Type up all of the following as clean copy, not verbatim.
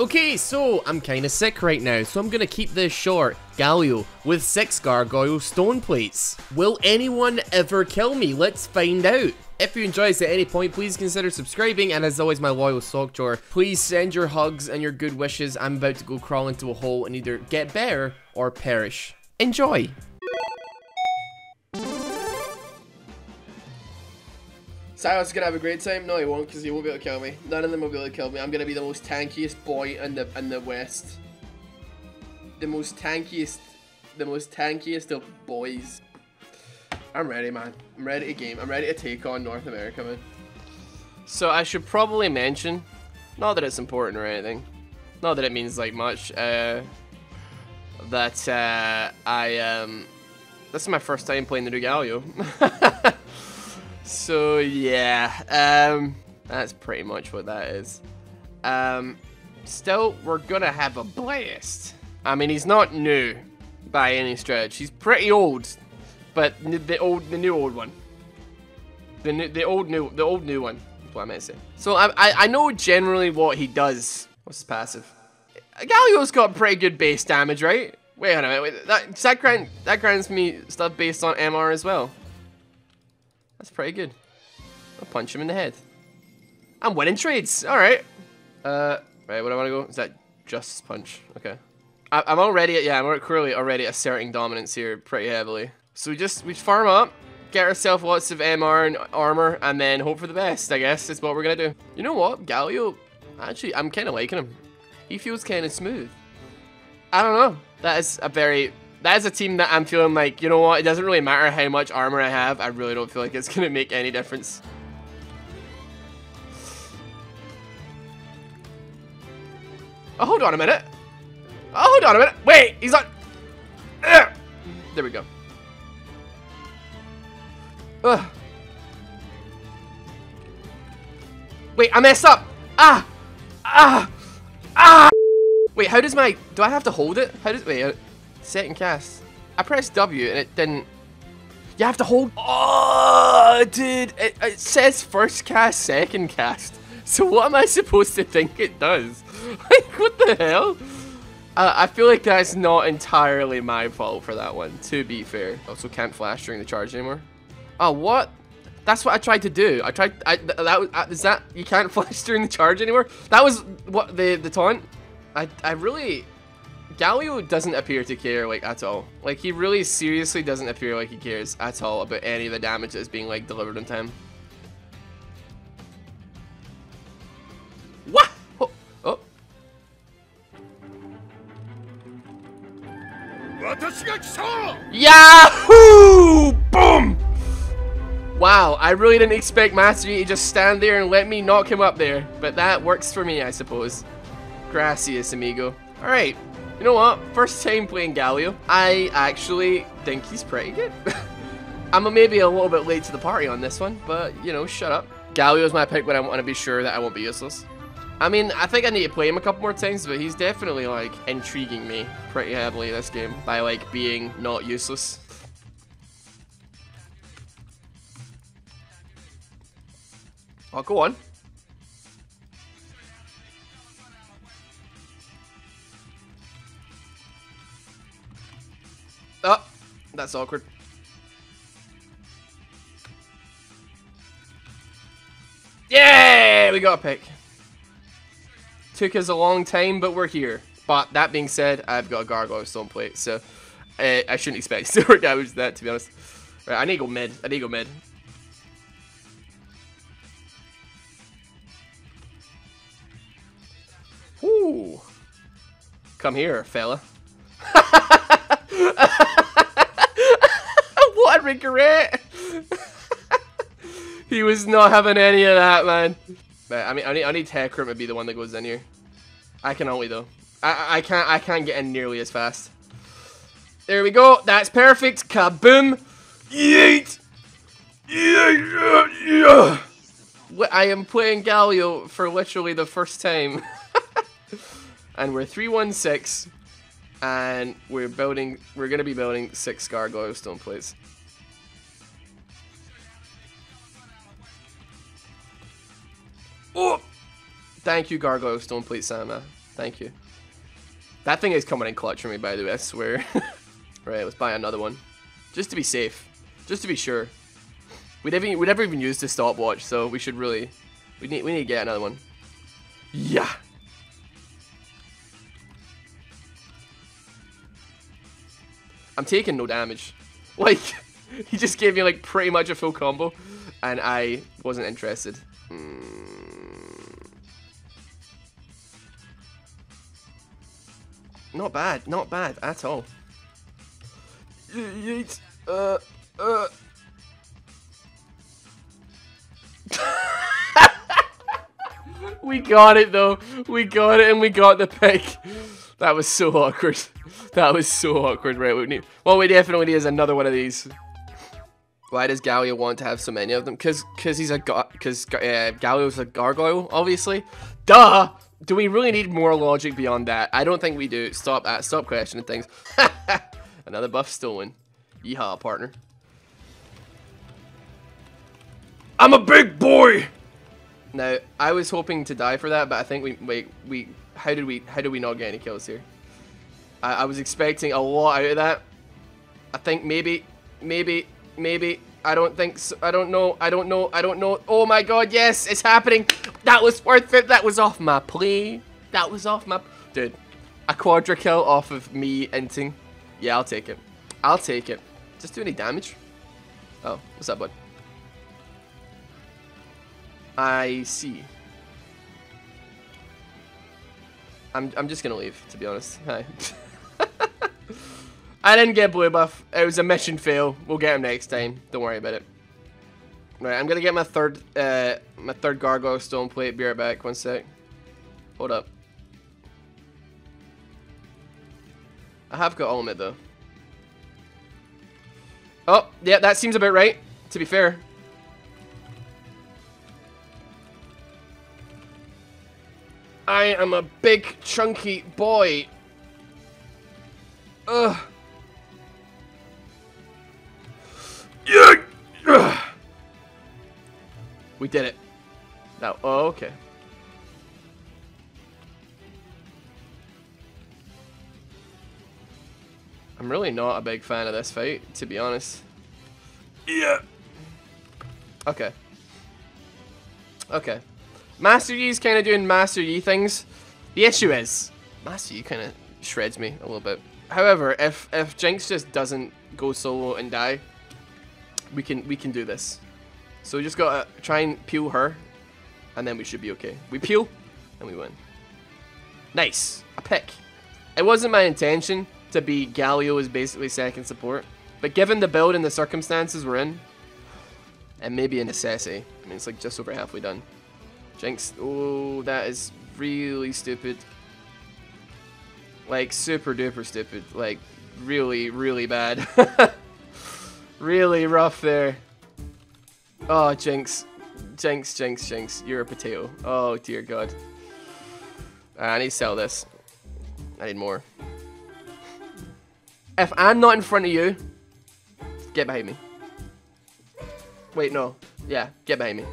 Okay, so I'm kinda sick right now, so I'm gonna keep this short. Galio with 6 Gargoyle Stoneplates. Will anyone ever kill me? Let's find out. If you enjoyed this at any point, please consider subscribing, and as always, my loyal Sockjor, please send your hugs and your good wishes. I'm about to go crawl into a hole and either get better or perish. Enjoy! Silas is gonna have a great time. No, he won't, because he won't be able to kill me. None of them will be able to kill me. I'm gonna be the most tankiest boy in the West. The most tankiest of boys. I'm ready, man. I'm ready to game. I'm ready to take on North America, man. So I should probably mention, not that it's important or anything, not that it means like much, that this is my first time playing the new Galio. So yeah, that's pretty much what that is. Still, we're gonna have a blast. I mean, he's not new by any stretch. He's pretty old, but the old new one. That's what I meant to say. So I know generally what he does. What's his passive? Galio's got pretty good base damage, right? Wait a minute. Wait, that grants me stuff based on MR as well. That's pretty good. I'll punch him in the head. I'm winning trades. All right. Right. Where do I want to go? Is that just punch? Okay. I'm already. I'm clearly already asserting dominance here pretty heavily. So we farm up, get ourselves lots of MR and armor, and then hope for the best. I guess is what we're gonna do. You know what, Galio? Actually, I'm kind of liking him. He feels kind of smooth. I don't know. That is a team that I'm feeling like, you know what, it doesn't really matter how much armor I have. I really don't feel like it's going to make any difference. Oh, hold on a minute. Wait, he's not... There we go. Ugh. Wait, I messed up. Wait, how does my... Do I have to hold it? Wait... Second cast. I pressed W and it didn't. You have to hold. Oh, dude! It says first cast, second cast. So what am I supposed to think it does? Like, what the hell? I feel like that's not entirely my fault for that one. To be fair. Also, can't flash during the charge anymore. Oh, what? That's what I tried to do. I tried. You can't flash during the charge anymore. That was what the taunt. I really. Galio doesn't appear to care, like, at all. Like, he really seriously doesn't appear like he cares at all about any of the damage that's being, like, delivered on time. What? Oh. Oh. Yahoo! Boom! Wow, I really didn't expect Master Yi to just stand there and let me knock him up there. But that works for me, I suppose. Gracias, amigo. Alright. You know what? First time playing Galio. I actually think he's pretty good. I'm maybe a little bit late to the party on this one, but, you know, shut up. Galio's my pick, but I want to be sure that I won't be useless. I mean, I think I need to play him a couple more times, but he's definitely, like, intriguing me pretty heavily this game by, like, being not useless. Oh, go on. Oh, that's awkward. Yeah, we got a pick. Took us a long time, but we're here. But that being said, I've got a Gargoyle Stoneplate, so I shouldn't expect zero damage to that, to be honest. Right, I need to go mid. Whoo! Come here, fella. What a regret! He was not having any of that, man. But I mean, I need Hecarim to be the one that goes in here. I can only though. I can't get in nearly as fast. There we go. That's perfect. Kaboom! Yeet! Yeah. I am playing Galio for literally the first time, and we're 3-1-6. And we're gonna be building 6 Gargoyle Stoneplates. Oh! Thank you, Gargoyle Stoneplate Sama. Thank you. That thing is coming in clutch for me, by the way, I swear. Right, let's buy another one. Just to be safe. Just to be sure. We never even used the stopwatch, so we should really... We need to get another one. Yeah! I'm taking no damage. Like, he just gave me, like, pretty much a full combo, and I wasn't interested. Not bad. Not bad at all. We got it though. We got it and we got the pick. That was so awkward. That was so awkward, right? We need, well, we definitely need another one of these. Why does Galio want to have so many of them? Cause he's a Galio's a gargoyle, obviously. Duh. Do we really need more logic beyond that? I don't think we do. Stop that. Stop questioning things. Another buff stolen. Yeehaw, partner. I'm a big boy. Now, I was hoping to die for that, but I think we how did we not get any kills here? I was expecting a lot out of that. I think maybe I don't think so. I don't know. Oh my god, yes, it's happening. That was worth it. That was off my play. That was off my dude. A quadra kill off of me inting. Yeah, I'll take it. I'll take it. Just do any damage? Oh, what's up, bud? I see. I'm just gonna leave, to be honest. Hi. I didn't get blue buff. It was a mission fail. We'll get him next time. Don't worry about it. Right, I'm gonna get my third gargoyle stone plate. Be right back. One sec. Hold up. I have got ultimate though. Oh, yeah, that seems about right. To be fair. I am a big, chunky boy. Ugh. Yeah. We did it. Now, oh, okay. I'm really not a big fan of this fight, to be honest. Yeah. Okay. Okay. Master Yi's kind of doing Master Yi things. The issue is, Master Yi kind of shreds me a little bit. However, if Jinx just doesn't go solo and die, we can do this. So we just gotta try and peel her, and then we should be okay. We peel, and we win. Nice, a pick. It wasn't my intention to be Galio as basically second support, but given the build and the circumstances we're in, it may be a necessity. I mean, it's like just over halfway done. Jinx, oh, that is really stupid. Like, super duper stupid. Like, really, really bad. Really rough there. Oh, Jinx. Jinx, Jinx, Jinx. You're a potato. Oh, dear God. I need to sell this. I need more. If I'm not in front of you, get behind me. Wait, no. Yeah, get behind me.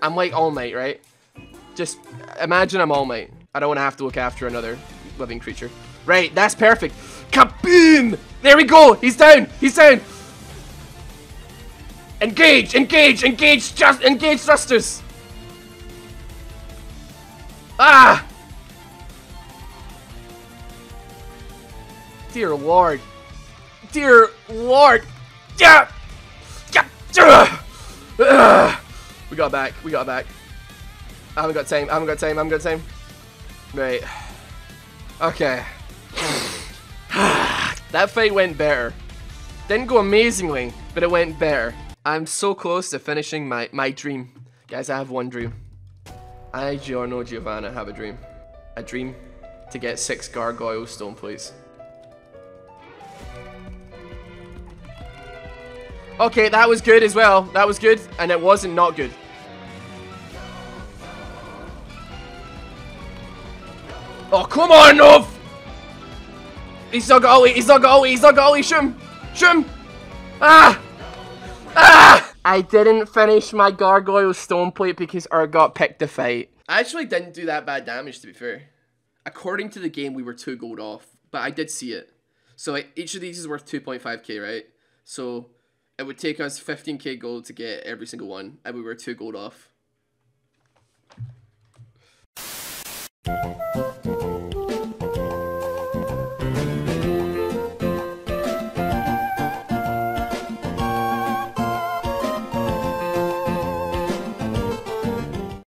I'm like All Might, right? Just imagine I'm All Might. I don't want to have to look after another living creature. Right, that's perfect. Kaboom! There we go! He's down! He's down! Engage! Engage! Engage! Just engage thrusters! Ah! Dear Lord. Dear Lord! Yeah! Yeah! We got back. We got back. I haven't got time. I haven't got time. I haven't got time. Right. Okay. That fight went better. Didn't go amazingly, but it went better. I'm so close to finishing my dream. Guys, I have one dream. I, Giorno Giovanna, have a dream. A dream to get 6 gargoyle stone plates. Okay, that was good as well. That was good, and it wasn't not good. Oh, come on, Nov! He's not got Ollie, he's not got Ollie, he's not got Ollie, shoot him! Shoot him! Ah! Ah! I didn't finish my gargoyle stone plate because Urgot picked the fight. I actually didn't do that bad damage, to be fair. According to the game, we were 2 gold off, but I did see it. So like, each of these is worth 2.5k, right? So it would take us 15k gold to get every single one, and we were 2 gold off.